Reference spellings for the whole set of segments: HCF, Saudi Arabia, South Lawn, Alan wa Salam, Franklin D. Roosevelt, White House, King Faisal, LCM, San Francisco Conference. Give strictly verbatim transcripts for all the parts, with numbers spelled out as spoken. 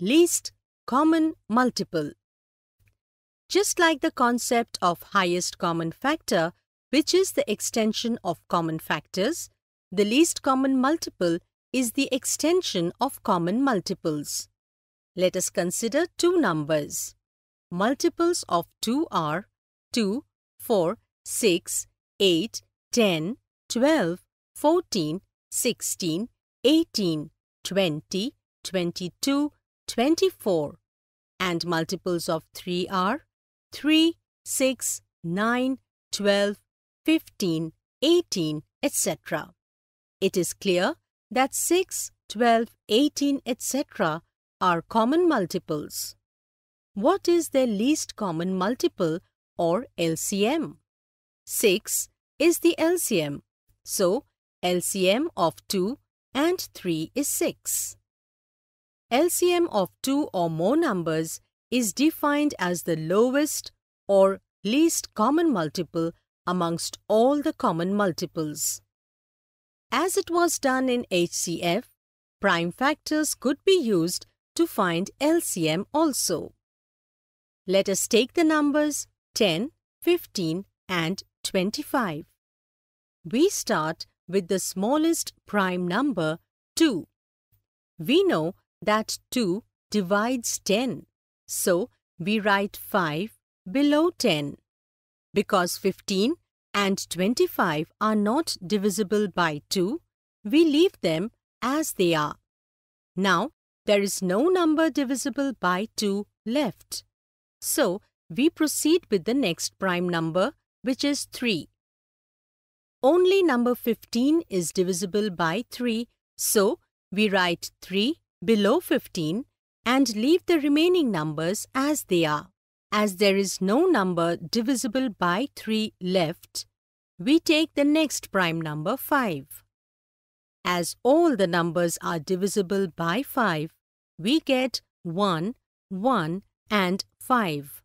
least common multiple. Just like the concept of highest common factor, which is the extension of common factors, the least common multiple is the extension of common multiples. Let us consider two numbers. Multiples of two are two, four, six, eight, ten, twelve, fourteen, sixteen, eighteen, twenty, twenty-two, twenty-four, and multiples of three are three, six, nine, twelve, fifteen, eighteen, et cetera. It is clear that six, twelve, eighteen, et cetera are common multiples. What is their least common multiple or L C M? six is the L C M, so L C M of two and three is six. L C M of two or more numbers is defined as the lowest or least common multiple amongst all the common multiples. As it was done in H C F, prime factors could be used to find L C M also. Let us take the numbers ten, fifteen and twenty-five. We start with the smallest prime number, two. We know that two divides ten, so we write five below ten. Because fifteen and twenty-five are not divisible by two, we leave them as they are. Now, there is no number divisible by two left. So, we proceed with the next prime number, which is three. Only number fifteen is divisible by three, so we write three below fifteen and leave the remaining numbers as they are. As there is no number divisible by three left, we take the next prime number five. As all the numbers are divisible by five, we get one, one and five.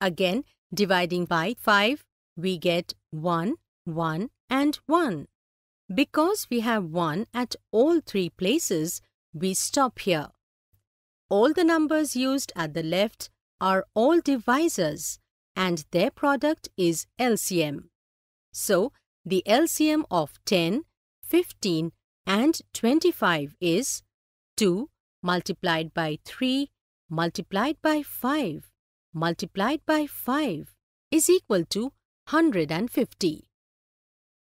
Again, dividing by five, we get one, one and one. Because we have one at all three places, we stop here. All the numbers used at the left are all divisors and their product is L C M. So, the L C M of ten, fifteen and twenty-five is two multiplied by three multiplied by five multiplied by five is equal to one hundred fifty.